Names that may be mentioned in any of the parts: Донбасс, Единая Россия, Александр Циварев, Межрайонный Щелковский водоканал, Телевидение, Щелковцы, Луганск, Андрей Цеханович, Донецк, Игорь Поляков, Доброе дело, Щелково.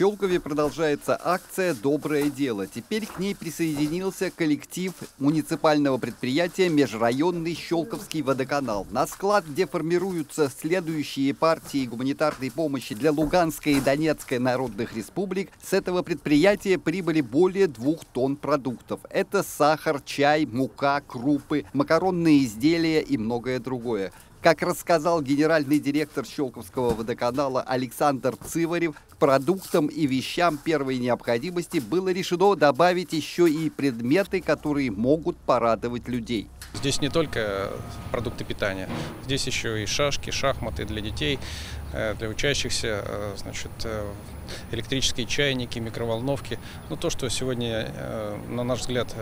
Щелкове продолжается акция «Доброе дело». Теперь к ней присоединился коллектив муниципального предприятия «Межрайонный Щелковский водоканал». На склад, где формируются следующие партии гуманитарной помощи для Луганской и Донецкой народных республик, с этого предприятия прибыли более 2 тонн продуктов. Это сахар, чай, мука, крупы, макаронные изделия и многое другое. Как рассказал генеральный директор Щелковского водоканала Александр Циварев, к продуктам и вещам первой необходимости было решено добавить еще и предметы, которые могут порадовать людей. Здесь не только продукты питания, здесь еще и шашки, шахматы для детей, для учащихся, значит, электрические чайники, микроволновки. Ну, то, что сегодня, на наш взгляд,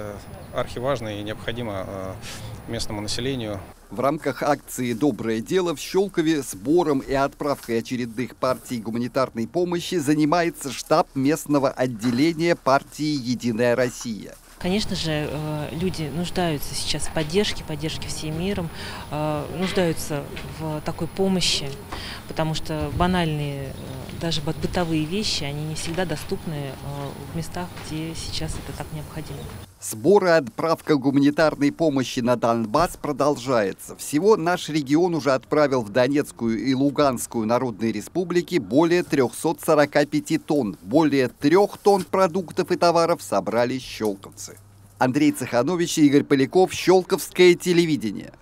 архиважно и необходимо местному населению. В рамках акции «Доброе дело» в Щелкове сбором и отправкой очередных партий гуманитарной помощи занимается штаб местного отделения партии «Единая Россия». Конечно же, люди нуждаются сейчас в поддержке всем миром, нуждаются в такой помощи, потому что банальные, даже бытовые вещи, они не всегда доступны в местах, где сейчас это так необходимо. Сбор и отправка гуманитарной помощи на Донбасс продолжается. Всего наш регион уже отправил в Донецкую и Луганскую народные республики более 345 тонн. Более 3 тонн продуктов и товаров собрали щелковцы. Андрей Цеханович, Игорь Поляков, Щелковское телевидение.